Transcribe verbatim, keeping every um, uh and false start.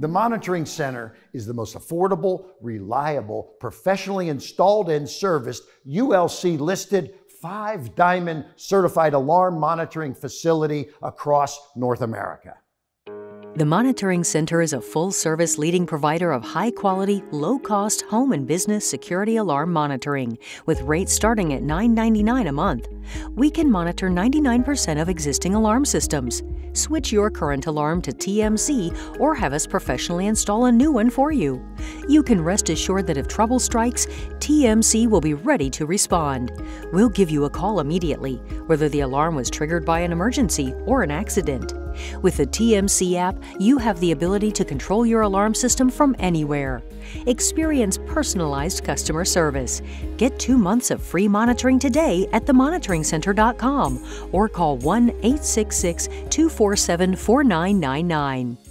The Monitoring Center is the most affordable, reliable, professionally installed and serviced, U L C-listed, five-diamond certified alarm monitoring facility across North America. The Monitoring Center is a full-service leading provider of high-quality, low-cost home and business security alarm monitoring, with rates starting at nine ninety-nine a month. We can monitor ninety-nine percent of existing alarm systems. Switch your current alarm to T M C or have us professionally install a new one for you. You can rest assured that if trouble strikes, T M C will be ready to respond. We'll give you a call immediately, whether the alarm was triggered by an emergency or an accident. With the T M C app, you have the ability to control your alarm system from anywhere. Experience personalized customer service. Get two months of free monitoring today at the monitoring center dot com or call one eight six six, two four seven, four nine nine nine.